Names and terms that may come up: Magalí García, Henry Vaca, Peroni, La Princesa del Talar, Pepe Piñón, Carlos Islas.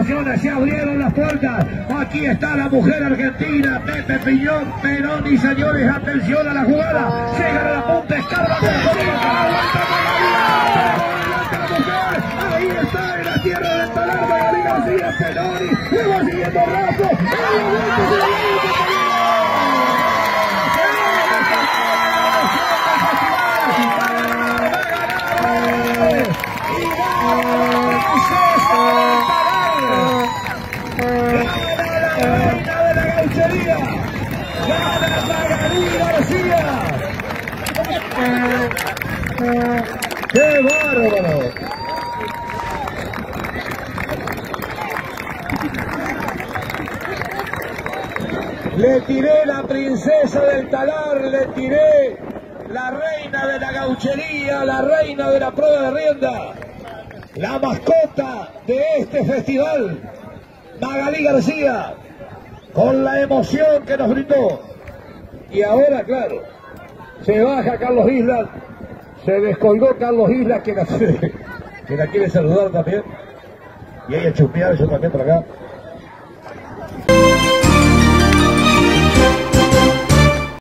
emociones, se abrieron las puertas. Aquí está la mujer argentina, Pepe Piñón, Peroni, señores, atención a la jugada. Llega a la punta, escarba, ahí está en la tierra del talar, Magalí García, Peroni, le va siguiendo rato. ¡Qué bárbaro! Le tiré la princesa del talar, le tiré la reina de la gauchería, la reina de la prueba de rienda, la mascota de este festival, Magalí García, con la emoción que nos brindó. Y ahora, claro, se baja Carlos Islas, se descolgó Carlos Islas, que la quiere saludar también. Y ella chupeada, yo también por acá.